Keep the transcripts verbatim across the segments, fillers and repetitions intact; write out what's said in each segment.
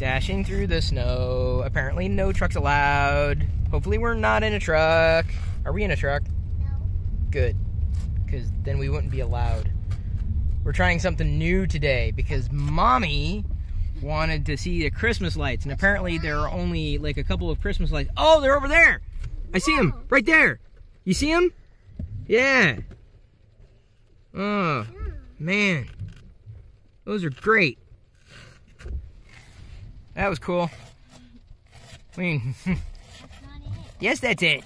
Dashing through the snow. Apparently no trucks allowed. Hopefully we're not in a truck. Are we in a truck? No. Good. Because then we wouldn't be allowed. We're trying something new today because Mommy wanted to see the Christmas lights. And apparently there are only like a couple of Christmas lights. Oh, they're over there. I see them right there. You see them? Yeah. Oh, man. Those are great. That was cool. I mean, that's not it. Yes, that's it.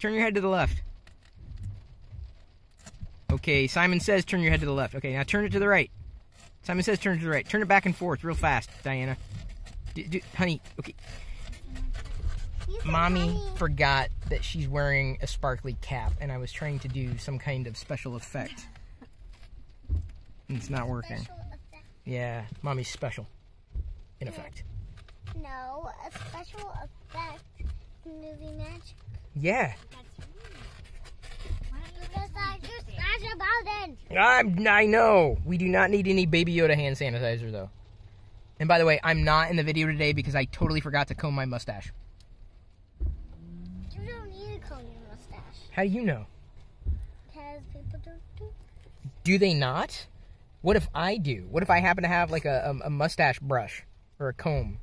Turn your head to the left. Okay, Simon says turn your head to the left. Okay, now turn it to the right. Simon says turn it to the right. Turn it back and forth real fast, Diana. D d honey, okay. Mommy honey. forgot that she's wearing a sparkly cap, and I was trying to do some kind of special effect. And it's not working. Yeah, Mommy's special. In effect. No, a special effect movie magic. Yeah. That's I'm, I know. We do not need any Baby Yoda hand sanitizer, though. And by the way, I'm not in the video today because I totally forgot to comb my mustache. You don't need to comb your mustache. How do you know? Because people don't do it. Do they not? What if I do? What if I happen to have like a, a, a mustache brush? Or a comb.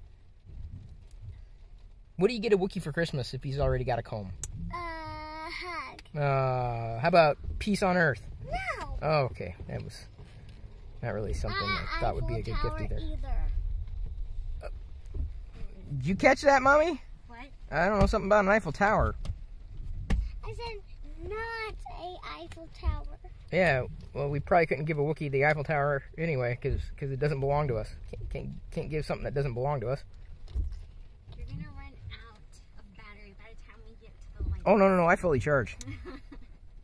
What do you get a Wookiee for Christmas if he's already got a comb? Uh, hug. Uh, how about peace on earth? No. Oh, okay. That was not really something uh, I thought I would be a good gift either. either. Uh, did you catch that, Mommy? What? I don't know, something about an Eiffel Tower. I said not a Eiffel Tower. Yeah, well, we probably couldn't give a Wookiee the Eiffel Tower anyway, because because it doesn't belong to us. Can't, can't, can't give something that doesn't belong to us. You're going to run out of battery by the time we get to the light. Oh, no, no, no, I fully charged.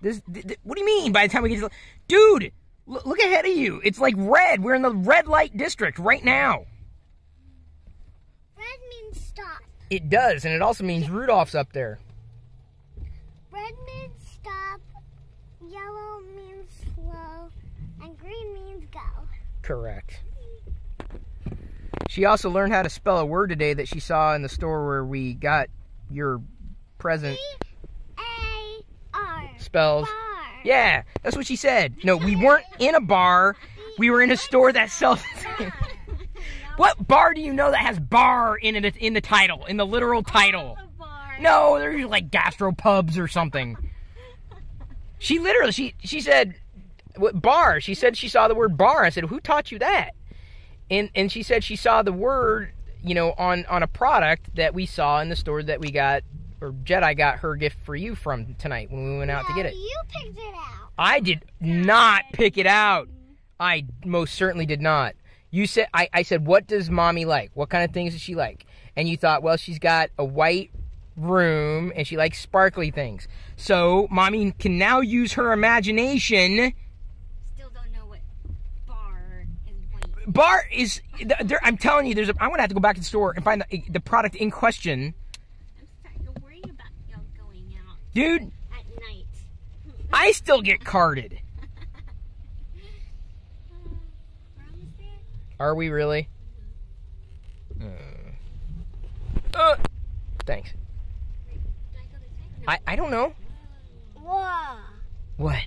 this, th th what do you mean by the time we get to the... Dude, l look ahead of you. It's like red. We're in the red light district right now. Red means stop. It does, and it also means Rudolph's up there. Red means stop, yellow means... and green means go. Correct. She also learned how to spell a word today that she saw in the store where we got your present. B A R. Spells. Bar. Yeah, that's what she said. No, we weren't in a bar. We were in a store that sells... What bar do you know that has bar in it, in the title, in the literal title? Oh, the bar. No, there's like gastropubs or something. She literally, she, she said... What bar? She said she saw the word bar. I said, who taught you that? And and she said she saw the word, you know, on, on a product that we saw in the store that we got, or Jedi got her gift for you from tonight when we went out no, to get it. You picked it out. I did not pick it out. I most certainly did not. You said, I, I said, what does Mommy like? What kind of things does she like? And you thought, well, she's got a white room and she likes sparkly things. So Mommy can now use her imagination... Bar is, there, I'm telling you, there's a, I'm going to have to go back to the store and find the, the product in question. I'm starting to worry about y'all going out. Dude. At night. I still get carded. uh, we're almost there. Are we really? Mm-hmm. uh, uh, thanks. Wait, do I go this way? No. I, I don't know. Whoa. What?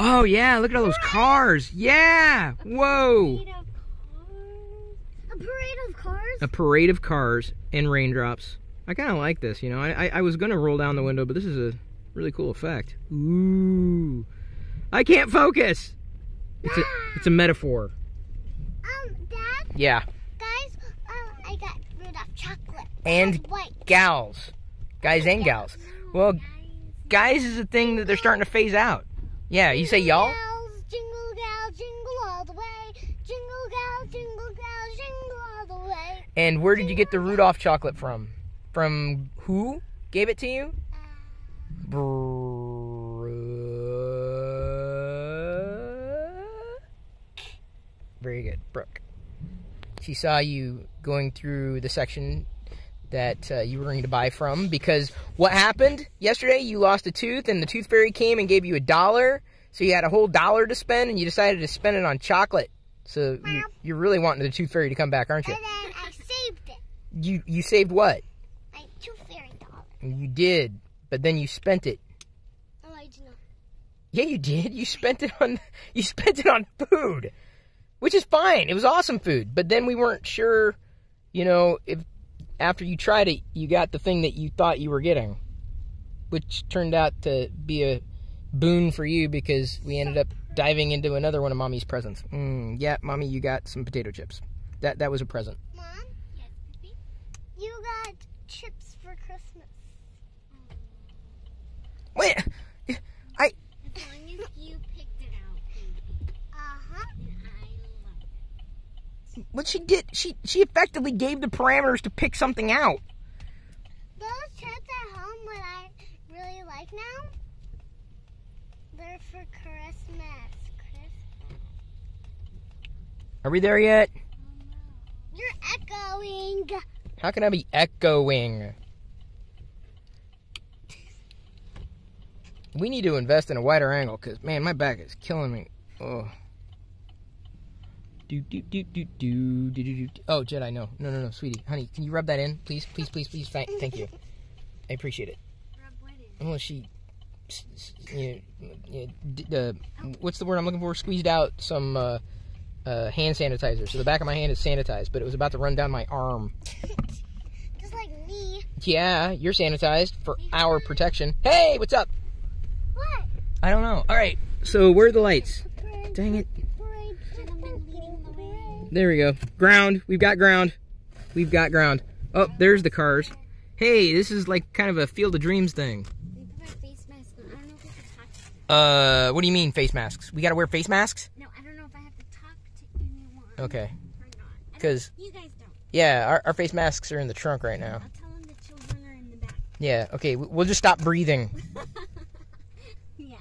Oh, yeah, look at all those cars. Yeah. Whoa. A parade of cars? A parade of cars and raindrops. I kind of like this, you know. I, I, I was going to roll down the window, but this is a really cool effect. Ooh. I can't focus. It's a, it's a metaphor. Um, Dad? Yeah. Guys, um, I got rid of chocolate. And, and white. Gals. Guys and gals. Well, guys is a thing that they're starting to phase out. Yeah, you say y'all? Jingle gal, jingle all the way. Jingle gal, jingle gal, jingle all the way. And where did you get the Rudolph chocolate from? From who gave it to you? Brooke. Very good, Brooke. She saw you going through the section that uh, you were going to buy from, because what happened yesterday, you lost a tooth and the tooth fairy came and gave you a dollar, so you had a whole dollar to spend and you decided to spend it on chocolate. So you, you're really wanting the Tooth Fairy to come back, aren't you? And then I saved it. You you saved what? My Tooth Fairy dollar. You did, but then you spent it. No, I did not. Yeah, you did. You spent it on you spent it on food, which is fine. It was awesome food, but then we weren't sure, you know, if after you tried it, you got the thing that you thought you were getting, which turned out to be a boon for you because we ended up diving into another one of Mommy's presents. Mm, yeah, Mommy, you got some potato chips. That that was a present. Mom? Yes, baby? You got chips for Christmas. Wait, I... As long as you picked it out, baby. Uh-huh. And I love it. What she did, she, she effectively gave the parameters to pick something out. Those chips at home, what I really like now... They're for Christmas. Christmas. Are we there yet? You're echoing. How can I be echoing? We need to invest in a wider angle, because, man, my back is killing me. Oh. Do, do, do, do, do, do, do, do. Oh, Jedi, no. No, no, no, sweetie. Honey, can you rub that in? Please, please, please, please. Thank, thank you. I appreciate it. Rub what in? Oh, she... You, you, uh, what's the word I'm looking for? Squeezed out some uh, uh, hand sanitizer. So the back of my hand is sanitized, but it was about to run down my arm. Just like me. Yeah, you're sanitized for our protection. Hey, what's up? What? I don't know. All right, so where are the lights? Dang it. There we go. Ground. We've got ground. We've got ground. Oh, there's the cars. Hey, this is like kind of a Field of Dreams thing. Uh, what do you mean face masks? We gotta wear face masks? No, I don't know if I have to talk to anyone. Okay. Or not. Because you guys don't. Yeah, our, our face masks are in the trunk right now. I'll tell them the children are in the back. Yeah. Okay. We'll just stop breathing. Yeah.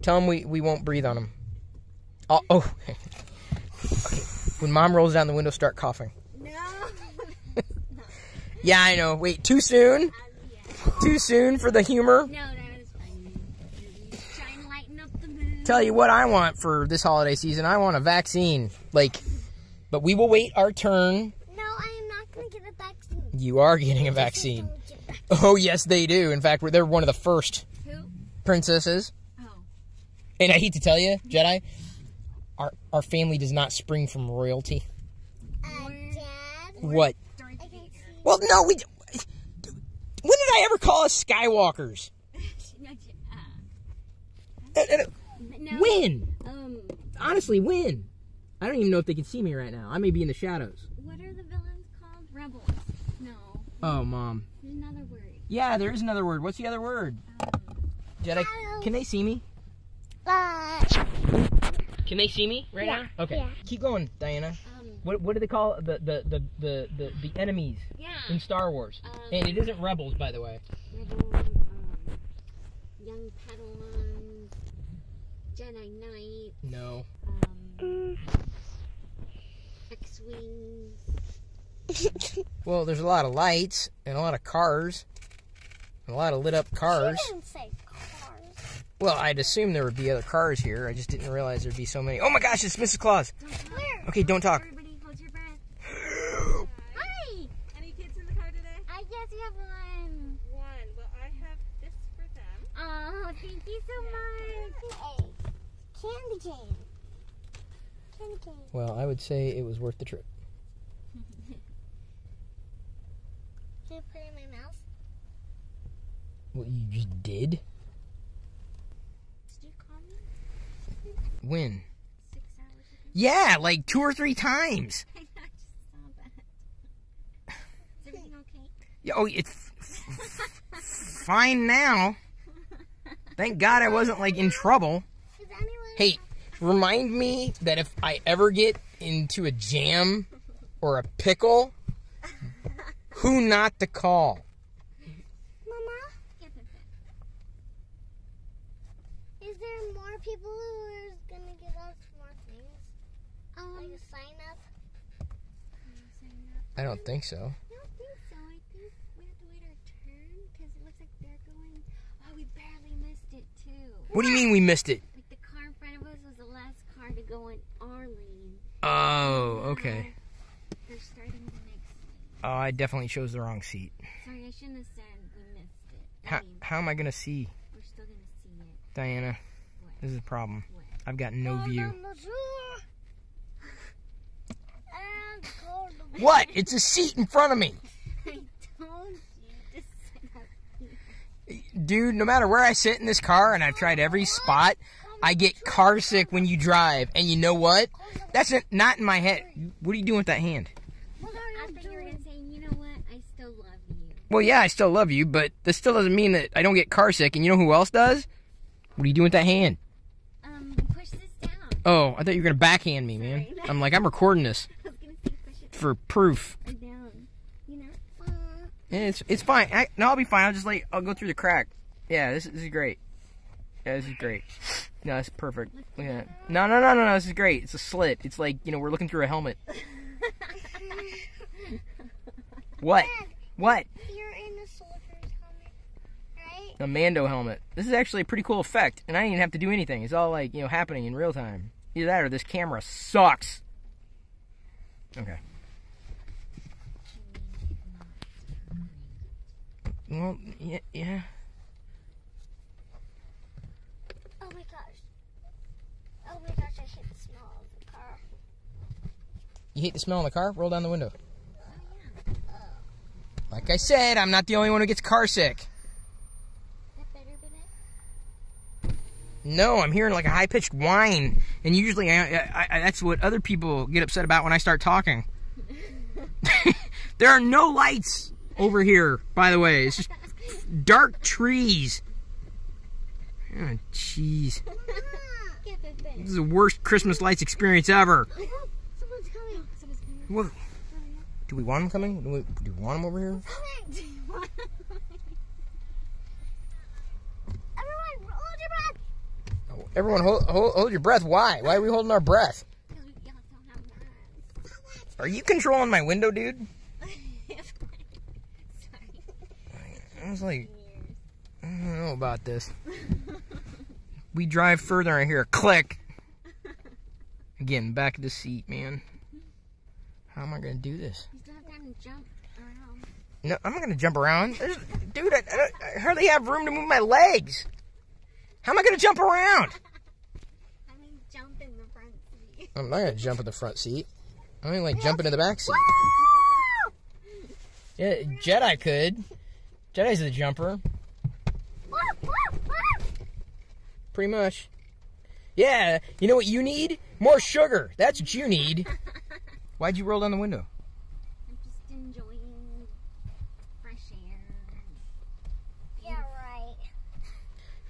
Tell them we we won't breathe on them. Oh. oh. Okay. When Mom rolls down the window, start coughing. No. Yeah, I know. Wait, too soon? Um, yeah. Too soon for the humor? No. no. Tell you what I want for this holiday season. I want a vaccine. Like, but we will wait our turn. No, I am not going to get a vaccine. You are getting a vaccine. Get oh, yes, they do. In fact, they're one of the first. Who? Princesses. Oh. And I hate to tell you, Jedi, our our family does not spring from royalty. Uh, Dad? What? Well, no, we... When did I ever call us Skywalkers? uh, uh, No. When? Um, Honestly, when? I don't even know if they can see me right now. I may be in the shadows. What are the villains called? Rebels. No. Oh, Mom. There's another word. Yeah, there is another word. What's the other word? Um, Jedi, hello. Can they see me? Uh, can they see me right yeah. now? Okay. Yeah. Keep going, Diana. Um, what What do they call the the the the the, the enemies yeah. in Star Wars? Um, and it isn't rebels, by the way. Rebels, um, young Padawan. Jedi Knight. No. Um, X-Wings. Well, there's a lot of lights and a lot of cars. And a lot of lit up cars. She didn't say cars. Well, I'd assume there would be other cars here. I just didn't realize there'd be so many. Oh my gosh, it's Missus Claus. Don't okay, don't talk. Everybody hold your breath. Hi. Any kids in the car today? I guess we have one. One. Well, I have this for them. Oh, thank you so much. Hey. Candy cane. Candy cane. Well, I would say it was worth the trip. Can I put it in my mouth? What, you just did? Did you call me? When? Six hours ago? Yeah, like two or three times. I just saw that. Is everything okay? Yeah, oh, it's fine now. Thank God I wasn't, like, in trouble. Hey, remind me that if I ever get into a jam or a pickle, who not to call. Mama? Is there more people who are going to give us more things? Um, like a sign up? I don't think so. I don't think so. I think we have to wait our turn because it looks like they're going. Oh, we barely missed it, too. What do you mean we missed it? Go in our lane. Oh, okay. They're starting the next seat. Oh, I definitely chose the wrong seat. Sorry, I shouldn't have said we missed it. How, how am I going to see? We're still going to see it. Diana, what? This is a problem. What? I've got no view. What? It's a seat in front of me. I told you to sit up here. Dude, no matter where I sit in this car, and I've tried every spot, I get car sick when you drive. And you know what? That's not in my head. What are you doing with that hand? Well, I thought you were going to say, you know what? I still love you. Well, yeah, I still love you, but this still doesn't mean that I don't get car sick. And you know who else does? What are you doing with that hand? Um, push this down. Oh, I thought you were going to backhand me, man. Sorry. I'm like, I'm recording this. For proof. Down. You know? Uh, it's it's fine. I, no, I'll be fine. I'll just like I'll go through the crack. Yeah, this, this is great. Yeah, this is great. No, that's perfect. Look at that. No, no, no, no, no. This is great. It's a slit. It's like, you know, we're looking through a helmet. What? What? You're in the soldier's helmet, right? A Mando helmet. This is actually a pretty cool effect, and I didn't even have to do anything. It's all like, you know, happening in real time. Either that or this camera sucks. Okay. Well, yeah, yeah. Oh my gosh. Oh my gosh, I hate the smell of the car. You hate the smell of the car? Roll down the window. Oh, yeah. Oh. Like I said, I'm not the only one who gets car sick. Is that better than it? No, I'm hearing like a high-pitched whine. And usually I, I, I, that's what other people get upset about when I start talking. There are no lights over here, by the way. It's just dark trees. Oh, jeez. This is the worst Christmas lights experience ever. Someone's coming. Someone's coming. What? Do we want them coming? Do we, do we want them over here? Everyone, hold your breath. Everyone, hold, hold, hold your breath. Why? Why are we holding our breath? Are you controlling my window, dude? I was like, I don't know about this. We drive further and I hear a click. Again, back of the seat, man. How am I going to do this? You still have time to jump around. No, I'm not going to jump around. There's, dude, I, I, I hardly have room to move my legs. How am I going to jump around? I'm going to jump in the front seat. I'm not going to jump in the front seat. I'm going to, like, jump into the back seat. Yeah, Jedi could. Jedi's the jumper. Pretty much. Yeah, you know what you need? More sugar. That's what you need. Why'd you roll down the window? I'm just enjoying fresh air. Yeah, right.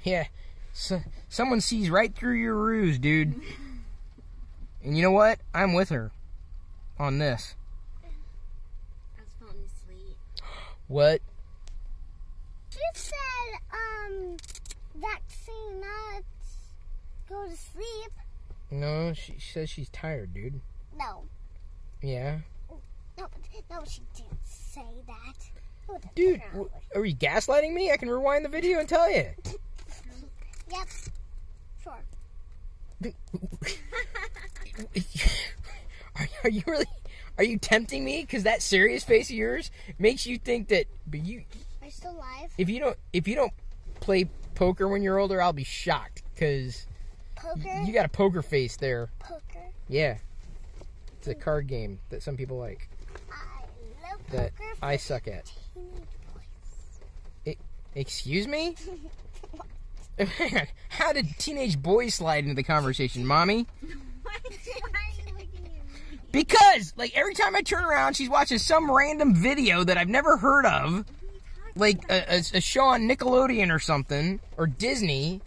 Yeah, so, someone sees right through your ruse, dude. And you know what? I'm with her on this. I was falling asleep. What? You said, um, vaccine nuts, go to sleep. No, she says she's tired, dude. No. Yeah? No, no, she didn't say that. Dude, are you gaslighting me? I can rewind the video and tell you. Yep. Sure. are, are you really, are you tempting me? Because that serious face of yours makes you think that, but you... Are you still alive? If you don't, if you don't play poker when you're older, I'll be shocked. Cause poker? You got a poker face there. Poker? Yeah, it's a card game that some people like. I love that poker. That I suck at. It, excuse me? How did teenage boys slide into the conversation, mommy? Why are you looking at me? Because like every time I turn around, she's watching some random video that I've never heard of. Like a, a, a show on Nickelodeon or something, or Disney.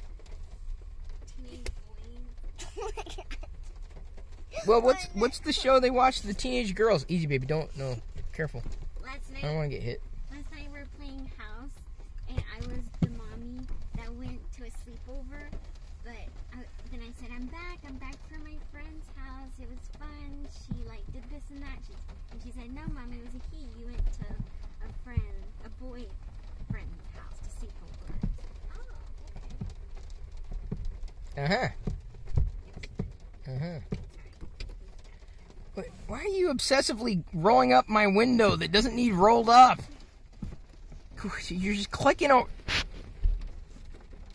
Well, what's what's the show they watch? The teenage girls. Easy, baby. Don't no. Careful. Last night, I don't want to get hit. Last night we were playing house, and I was the mommy that went to a sleepover. But I, then I said, "I'm back. I'm back from my friend's house. It was fun. She like did this and that." She, and she said, "No, mommy, it was a he. You went to a friend." A boy friend's house to sleep over. Oh, okay. Uh-huh. Uh-huh. you obsessively rolling up my window that doesn't need rolled up? You're just clicking on...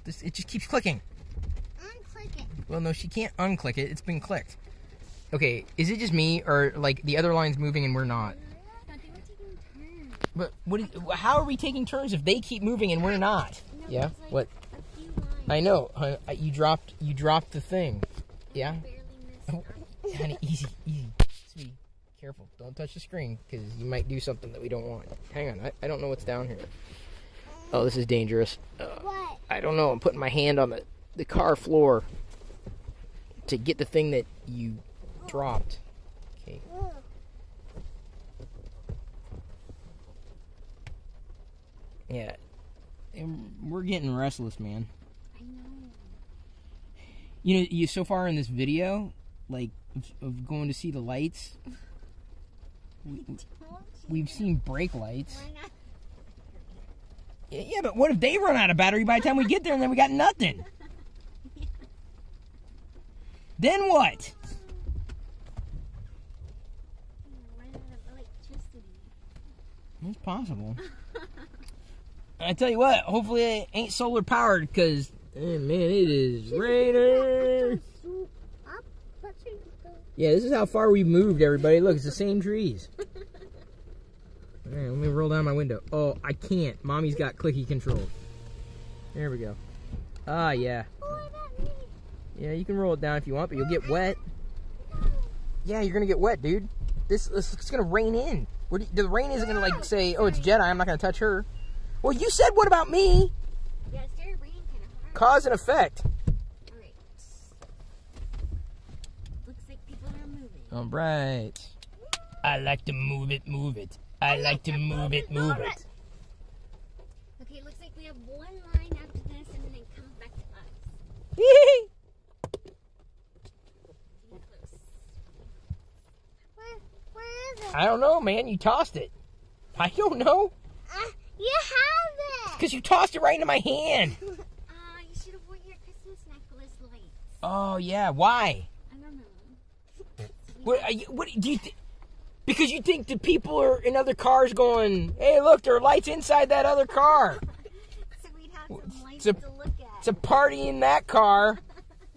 It just keeps clicking. Unclick it. Well, no, she can't unclick it. It's been clicked. Okay, is it just me, or, like, the other line's moving and we're not? No, they were taking turns. But what do you, how are we taking turns if they keep moving and we're not? No, yeah? Like what? A few lines. I know. I, I, you dropped You dropped the thing. Yeah? Oh, honey, easy, easy. Sweetie, careful. Don't touch the screen, because you might do something that we don't want. Hang on. I, I don't know what's down here. Oh, this is dangerous. Uh, what? I don't know. I'm putting my hand on the, the car floor to get the thing that you dropped. Okay. Yeah. And we're getting restless, man. I know. You know, you so far in this video, like, of, of going to see the lights, we, we've seen brake lights. Yeah, but what if they run out of battery by the time we get there and then we got nothing? Yeah. Then what? Run out of electricity. It's possible. I tell you what, hopefully it ain't solar powered, because, hey, man, it is raining. Yeah, this is how far we moved, everybody. Look, it's the same trees. All right, let me roll down my window. Oh, I can't. Mommy's got clicky control. There we go. Ah, yeah. Yeah, you can roll it down if you want, but you'll get wet. Yeah, you're gonna get wet, dude. This, this it's gonna rain in. What do you, the rain isn't gonna like say, oh, it's Jedi. I'm not gonna touch her. Well, you said what about me? Yeah, it started raining kind of hard. Cause and effect. All right. Looks like people are moving. All right. I like to move it, move it. I like to move it, move it. Okay, looks like we have one line after this and then it comes back to us. Yee! Where, where is it? I don't know, man. You tossed it. I don't know. Uh, you have it. Because you tossed it right into my hand. uh, you should have worn your Christmas necklace lights. Oh, yeah. Why? I don't know. What are you, what do you think? Because you think the people are in other cars going, hey, look, there are lights inside that other car. So we'd have some lights a, to look at. It's a party in that car.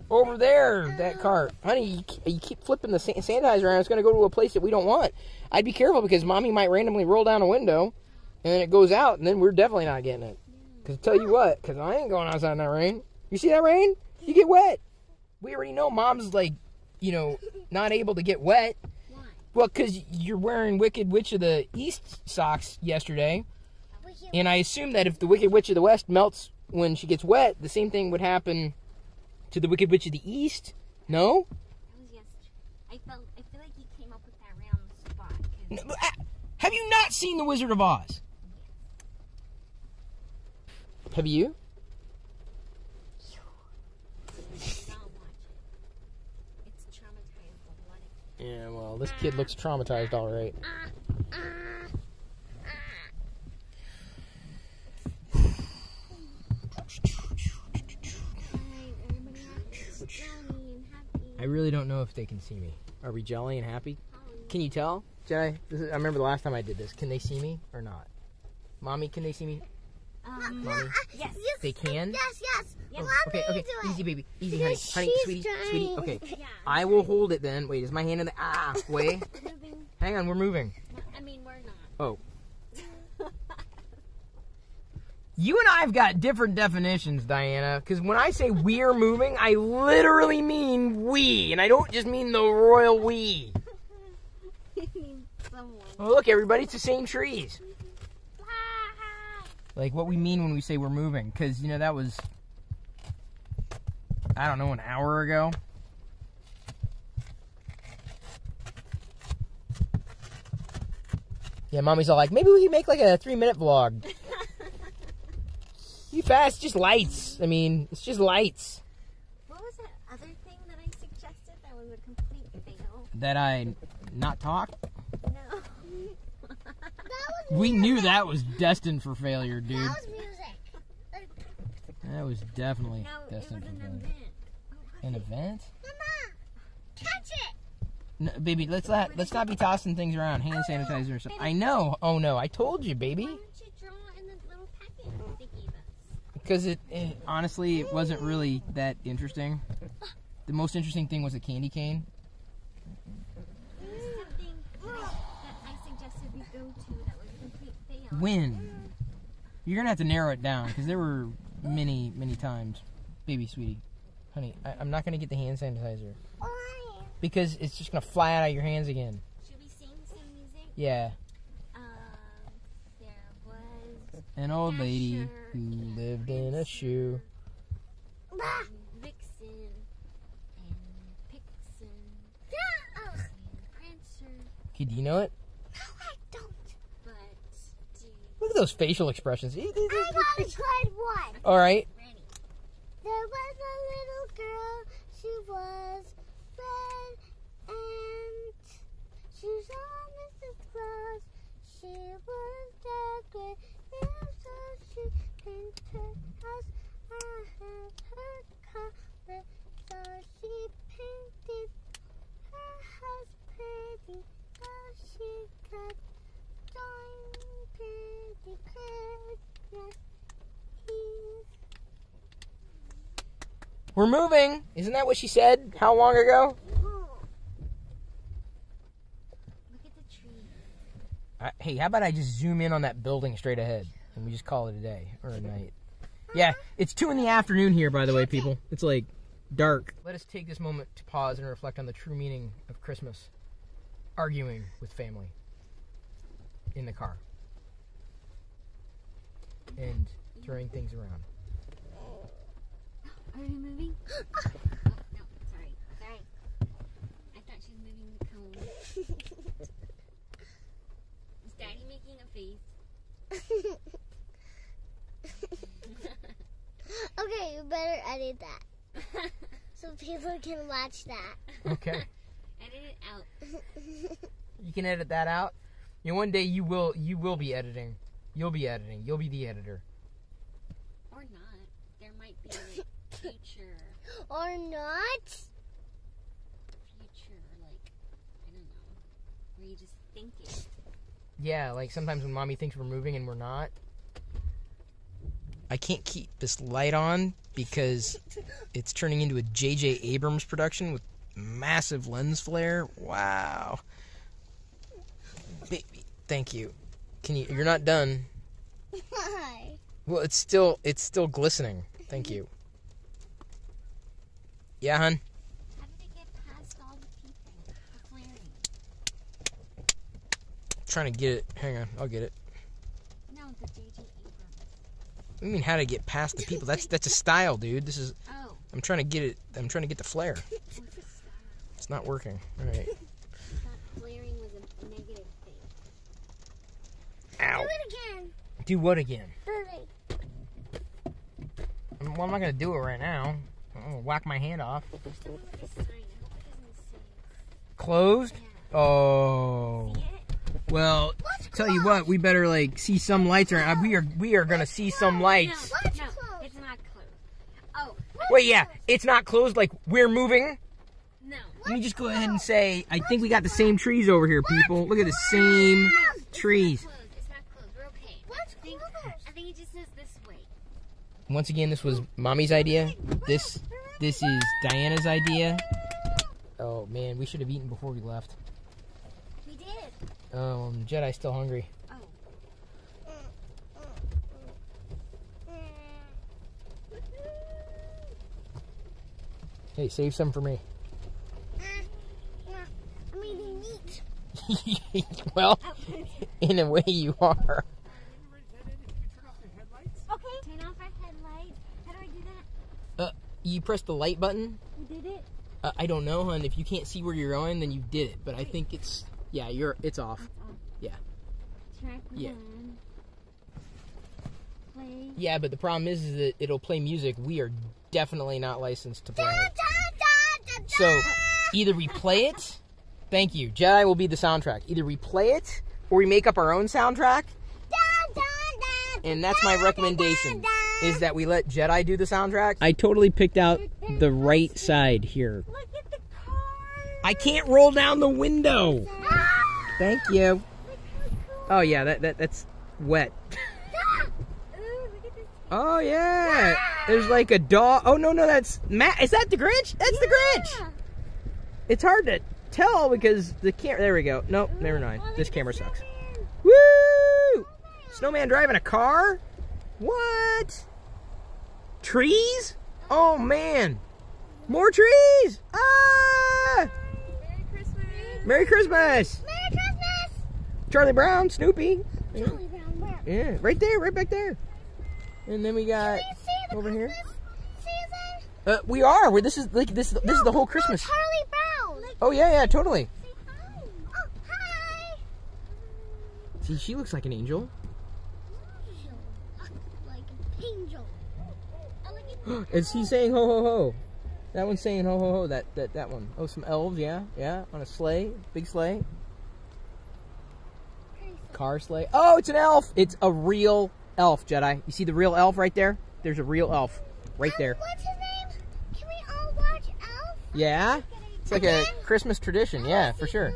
Over there, that car. Honey, you, you keep flipping the sanitizer around. It's going to go to a place that we don't want. I'd be careful because Mommy might randomly roll down a window, and then it goes out, and then we're definitely not getting it. Because tell you what, because I ain't going outside in that rain. You see that rain? You get wet. We already know Mom's, like, you know, not able to get wet. Well, because you're wearing Wicked Witch of the East socks yesterday, and I assume that if the Wicked Witch of the West melts when she gets wet, the same thing would happen to the Wicked Witch of the East. No? That was yesterday. I felt, I feel like you came up with that round spot. No, but, uh, have you not seen The Wizard of Oz? Yes. Have you? Yeah, well, this kid looks traumatized, all right. I really don't know if they can see me. Are we jolly and happy? Can you tell? Jedi, this is, I remember the last time I did this. Can they see me or not? Mommy, can they see me? Um, Mommy? Yes. They can? Yes, yes. Oh, okay, okay, easy, baby, easy, honey, honey, sweetie, sweetie, okay. Yeah. I will hold it then. Wait, is my hand in the, ah, way? Hang on, we're moving. I mean, we're not. Oh. You and I have got different definitions, Diana, because when I say we're moving, I literally mean we, and I don't just mean the royal we. Well, look, everybody, it's the same trees. Like what we mean when we say we're moving, because, you know, that was... I don't know, an hour ago. Yeah, Mommy's all like, maybe we can make like a three-minute vlog. You fast, just lights. I mean, it's just lights. What was that other thing that I suggested that was a complete fail? That I not talk? No. That was we music. Knew that was destined for failure, dude. That was music. That was definitely no, destined for failure. An event? Mama! Catch it! No, baby, let's not, let's not be tossing things around. Hand sanitizer or something. I know. Oh, no. I told you, baby. Why didn't you draw in the little package that they gave us? Because, it, it honestly, it wasn't really that interesting. The most interesting thing was a candy cane. There was something that I suggested we go to that was a complete fail. When? You're going to have to narrow it down, because there were many, many times. Baby, sweetie, honey, I, I'm not going to get the hand sanitizer. Because it's just going to fly out of your hands again. Should we sing some music? Yeah. Um, there was an old lady who lived in a shoe. Vixen and Pixen and Prancer. Okay, do you know it? No, I don't. But do you... Look at those facial expressions. I got a good one. All right. Ready. There was a little girl. She was... red and she saw Missus Claus. She was decorated so she came to house. I had her color, so she painted her house pretty. So she got joined pretty Christmas Eve. We're moving. Isn't that what she said? How long ago? Look at the tree. I, hey, how about I just zoom in on that building straight ahead, and we just call it a day or a night? Yeah, it's two in the afternoon here, by the way, people. It's like dark. Let us take this moment to pause and reflect on the true meaning of Christmas. Arguing with family in the car and throwing things around. Are we moving? Oh, no, sorry, sorry. I thought she was moving the cone. Is Daddy making a face? Okay, you better edit that. So people can watch that. Okay. Edit it out. You can edit that out? You know, one day you will you will be editing. You'll be editing. You'll be the editor. Or not. There might be like, future. Or not? Future, like, I don't know. Where you just think it. Yeah, like sometimes when Mommy thinks we're moving and we're not. I can't keep this light on because it's turning into a J J Abrams production with massive lens flare. Wow. Baby, thank you. Can you, you're not done. Why? Well, it's still, it's still glistening. Thank you. Yeah, hon? How did it get past all the people? The flaring. I'm trying to get it. Hang on, I'll get it. No, the J J Abrams. You mean how to get past the people? That's that's a style, dude. This is. Oh. I'm trying to get it. I'm trying to get the flare. What's a style? It's not working. All right. That flaring was a negative thing. Ow. Do it again. Do what again? Burning. Well, I'm not gonna do it right now. I'm gonna whack my hand off. Closed? Yeah. Oh. Well, what's tell closed? You what, we better like see some lights around. We are we are gonna what's see closed? Some lights. No, no, it's not closed. Oh. Wait, yeah, closed? It's not closed. Like we're moving. No. What's Let me just go closed? Ahead and say I what's think we got the same trees over here, people. What's Look at the same no, trees. It's not closed. It's not closed. We're okay. What's I think, closed? I think it just says this way. Once again, this was Mommy's idea. This. This is Diana's idea. Oh man, we should have eaten before we left. We did. Um, Jedi's still hungry. Oh. Hey, save some for me. Uh, no, I'm eating meat. Well, in a way you are. Okay. Turn off our headlights. How do I do that? Uh. You press the light button. You did it? Uh, I don't know, hon. If you can't see where you're going, then you did it. But I think it's yeah, you're it's off. It's off. Yeah. Track yeah. One. Play. Yeah, but the problem is, is that it'll play music. We are definitely not licensed to play. Da, da, da, da, da. So either we play it. Thank you. Jedi will be the soundtrack. Either we play it or we make up our own soundtrack. Da, da, da, and that's my recommendation. Da, da, da. Is that we let Jedi do the soundtrack? I totally picked out the right side here. Look at the car. I can't roll down the window. Thank you. Oh yeah, that, that that's wet. Oh yeah, there's like a dog. Oh no, no, that's Matt. Is that the Grinch? That's yeah. the Grinch. It's hard to tell because the camera. There we go. Nope, never mind. This camera sucks. Woo! Snowman driving a car? What? Trees? Oh man! More trees! Ah! Merry Christmas! Merry Christmas! Merry Christmas! Charlie Brown, Snoopy. Charlie Brown, where? Yeah, right there, right back there. And then we got Can we see the over Christmas here. Season? Uh, we are. We're, this is like this. No, this is the whole Christmas. No, Charlie Brown. Like, oh yeah, yeah, totally. Say hi. Oh hi. See, she looks like an angel. Angel, like an angel. Is he saying ho ho ho? That one's saying ho ho ho. That that that one. Oh, some elves. Yeah, yeah. On a sleigh, big sleigh, car sleigh. Oh, it's an elf. It's a real elf, Jedi. You see the real elf right there? There's a real elf right there. Um, what's his name? Can we all watch Elf? Yeah. It's like Again? a Christmas tradition. I yeah, for sure. Elf.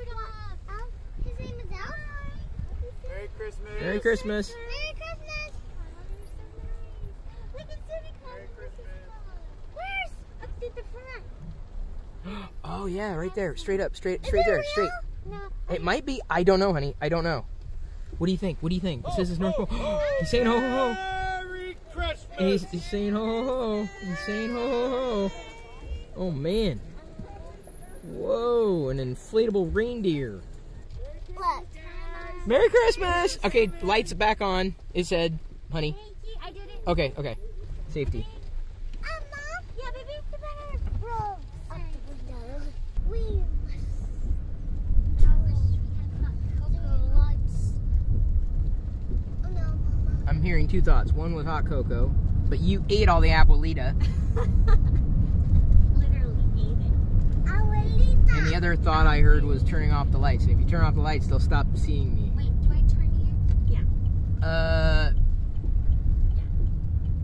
His name is Elf. Merry Christmas. Merry Christmas. Merry Christmas. Oh yeah, right there, straight up, straight, straight there, straight. No. It might be. I don't know, honey. I don't know. What do you think? What do you think? It says it's North Pole. He's saying ho ho ho. Merry Christmas. He's, he's saying ho ho ho. He's saying ho ho ho. Oh man. Whoa, an inflatable reindeer. Look. Merry Christmas. Okay, lights back on. It said, honey. Okay, okay. Safety. I'm hearing two thoughts. One was hot cocoa, but you ate all the abuelita. Literally ate it. Abuelita. And the other thought I heard was turning off the lights. And if you turn off the lights, they'll stop seeing me. Wait, do I turn here? Yeah. Uh. Yeah.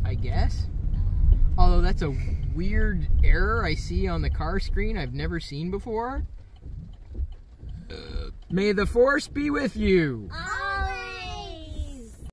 I guess. Uh, Although that's a weird error I see on the car screen I've never seen before. Uh, May the force be with you. Uh,